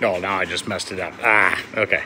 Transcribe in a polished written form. No, now I just messed it up. Ah, okay.